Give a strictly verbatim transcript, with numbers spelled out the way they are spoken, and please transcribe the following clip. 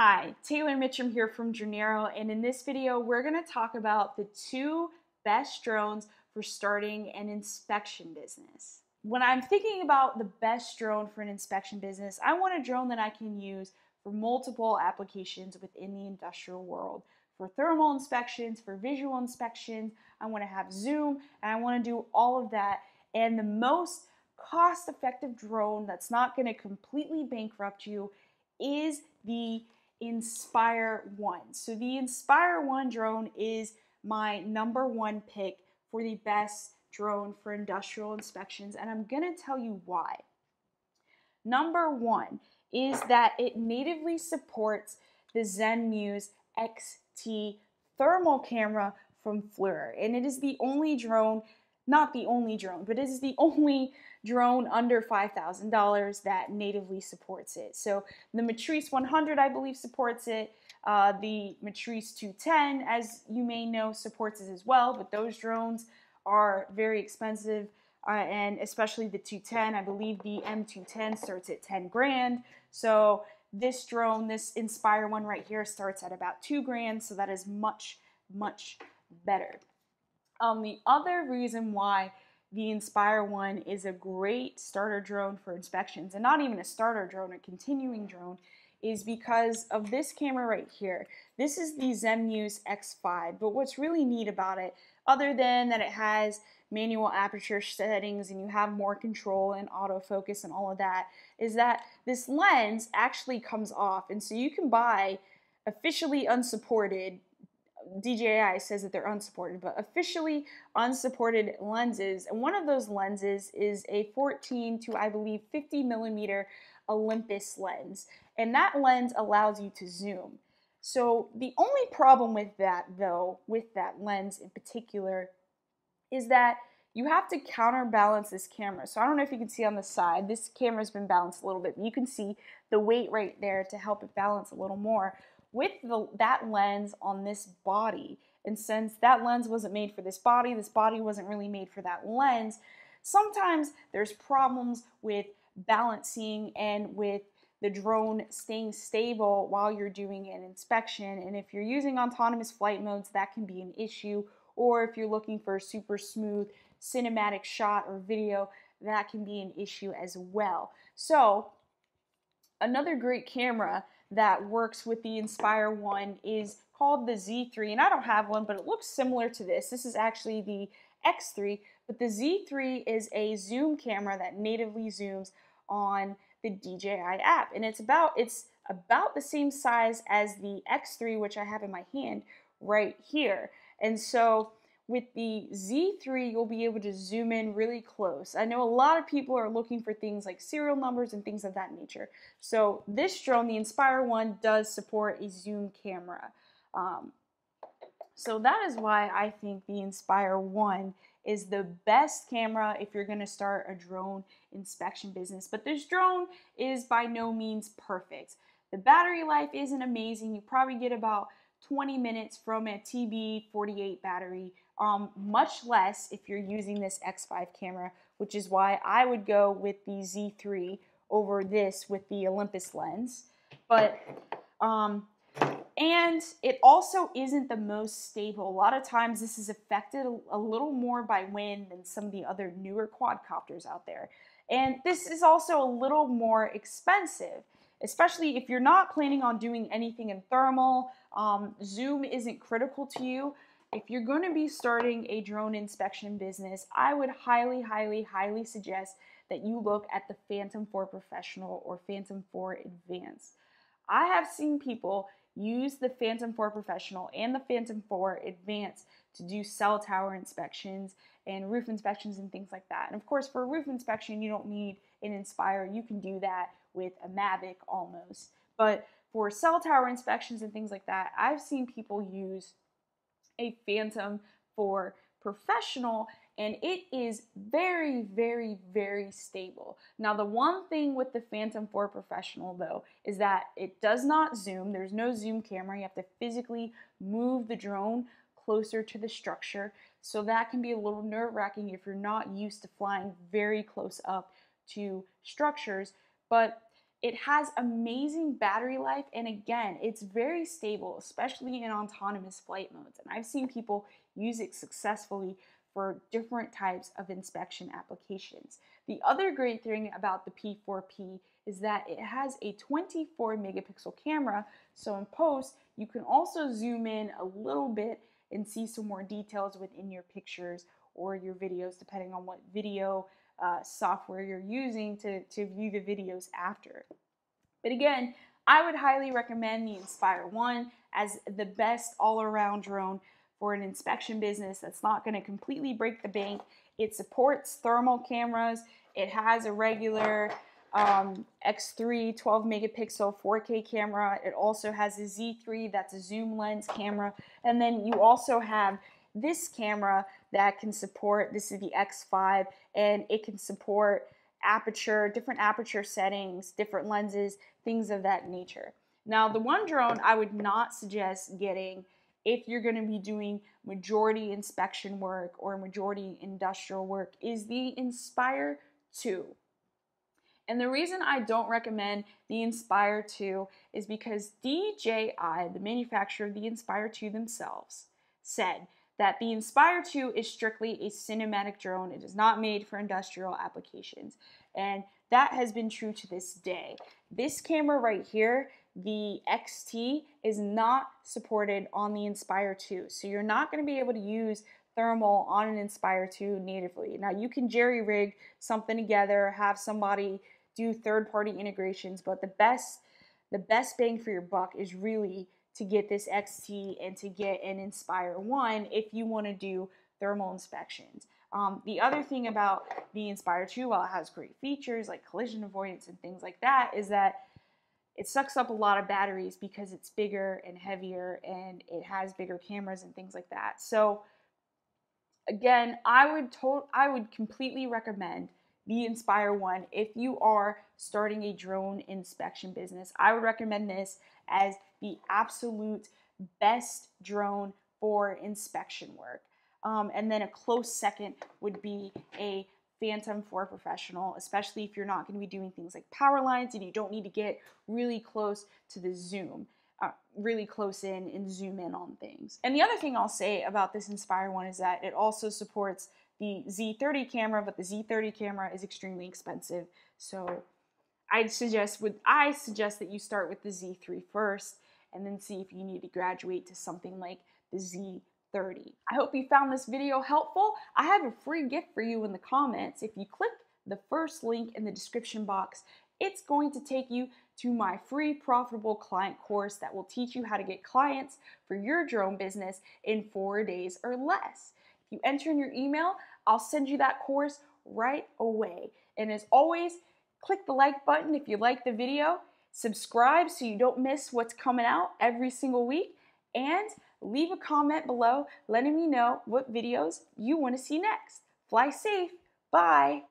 Hi, Taylor Mitcham here from Dronero, and in this video we're going to talk about the two best drones for starting an inspection business. When I'm thinking about the best drone for an inspection business, I want a drone that I can use for multiple applications within the industrial world. For thermal inspections, for visual inspections, I want to have zoom, and I want to do all of that. And the most cost-effective drone that's not going to completely bankrupt you is the Inspire One. So the Inspire One drone is my number one pick for the best drone for industrial inspections, and I'm gonna tell you why. Number one is that it natively supports the Zenmuse X T thermal camera from Flir, and it is the only drone, not the only drone, but it is the only drone under five thousand dollars that natively supports it. So the Matrice one hundred, I believe, supports it. Uh, the Matrice two ten, as you may know, supports it as well, but those drones are very expensive, uh, and especially the two ten, I believe the M two ten starts at ten grand. So this drone, this Inspire One right here, starts at about two grand, so that is much, much better. Um, the other reason why the Inspire One is a great starter drone for inspections, and not even a starter drone, a continuing drone, is because of this camera right here. This is the Zenmuse X five, but what's really neat about it, other than that it has manual aperture settings and you have more control and autofocus and all of that, is that this lens actually comes off. And so you can buy officially unsupported, D J I says that they're unsupported, but officially unsupported lenses. And one of those lenses is a fourteen to, I believe, fifty millimeter Olympus lens. And that lens allows you to zoom. So the only problem with that, though, with that lens in particular, is that you have to counterbalance this camera. So I don't know if you can see on the side, this camera's been balanced a little bit, but you can see the weight right there to help it balance a little more. With the, that lens on this body, and since that lens wasn't made for this body, this body wasn't really made for that lens, sometimes there's problems with balancing and with the drone staying stable while you're doing an inspection. And if you're using autonomous flight modes, that can be an issue, or if you're looking for a super smooth cinematic shot or video, that can be an issue as well. So another great camera that works with the Inspire One is called the Z three, and I don't have one, but it looks similar to this. This is actually the X three, but the Z three is a zoom camera that natively zooms on the D J I app, and it's about it's about the same size as the X three, which I have in my hand right here. And so with the Z three, you'll be able to zoom in really close. I know a lot of people are looking for things like serial numbers and things of that nature. So this drone, the Inspire One, does support a zoom camera. Um, so that is why I think the Inspire One is the best camera if you're gonna start a drone inspection business. But this drone is by no means perfect. The battery life isn't amazing. You probably get about twenty minutes from a T B forty-eight battery, um, much less if you're using this X five camera, which is why I would go with the Z three over this with the Olympus lens. But, um, and it also isn't the most stable. A lot of times this is affected a little more by wind than some of the other newer quadcopters out there. And this is also a little more expensive, especially if you're not planning on doing anything in thermal. Um, zoom isn't critical to you. If you're going to be starting a drone inspection business, I would highly, highly, highly suggest that you look at the Phantom four Professional or Phantom four Advanced. I have seen people use the Phantom four Professional and the Phantom four Advanced to do cell tower inspections and roof inspections and things like that. And of course, for a roof inspection, you don't need an Inspire. You can do that with a Mavic almost. But for cell tower inspections and things like that, I've seen people use a Phantom four Professional, and it is very, very, very stable. Now, the one thing with the Phantom four Professional, though, is that it does not zoom. There's no zoom camera. You have to physically move the drone closer to the structure, so that can be a little nerve-wracking if you're not used to flying very close up to structures. But It has amazing battery life, and again, it's very stable, especially in autonomous flight modes. And I've seen people use it successfully for different types of inspection applications. The other great thing about the P four P is that it has a twenty-four megapixel camera, so in post, you can also zoom in a little bit and see some more details within your pictures or your videos, depending on what video uh, software you're using to, to view the videos after. But again, I would highly recommend the Inspire One as the best all-around drone for an inspection business that's not going to completely break the bank. It supports thermal cameras. It has a regular um, X three twelve megapixel four K camera. It also has a Z three that's a zoom lens camera. And then you also have this camera that can support, this is the X five, and it can support aperture, different aperture settings, different lenses, things of that nature. Now, the one drone I would not suggest getting if you're going to be doing majority inspection work or majority industrial work is the Inspire two. And the reason I don't recommend the Inspire two is because D J I, the manufacturer of the Inspire two themselves, said that the Inspire two is strictly a cinematic drone. It is not made for industrial applications. And that has been true to this day. This camera right here, the X T, is not supported on the Inspire two. So you're not going to be able to use thermal on an Inspire two natively. Now, you can jerry rig something together, have somebody do third-party integrations, but the best, the best bang for your buck is really to get this X T and to get an Inspire one if you want to do thermal inspections. Um, the other thing about the Inspire two, while it has great features like collision avoidance and things like that, is that it sucks up a lot of batteries because it's bigger and heavier and it has bigger cameras and things like that. So again, I would, to I would completely recommend the Inspire one if you are starting a drone inspection business. I would recommend this as the absolute best drone for inspection work. Um, and then a close second would be a Phantom four Professional, especially if you're not going to be doing things like power lines and you don't need to get really close to the zoom, uh, really close in and zoom in on things. And the other thing I'll say about this Inspire one is that it also supports the Z thirty camera, but the Z thirty camera is extremely expensive. So I'd suggest, would I suggest that you start with the Z three first and then see if you need to graduate to something like the Z thirty. I hope you found this video helpful. I have a free gift for you in the comments. If you click the first link in the description box, it's going to take you to my free profitable client course that will teach you how to get clients for your drone business in four days or less. If you enter in your email, I'll send you that course right away. And as always, click the like button if you like the video, subscribe so you don't miss what's coming out every single week, and leave a comment below letting me know what videos you want to see next. Fly safe. Bye.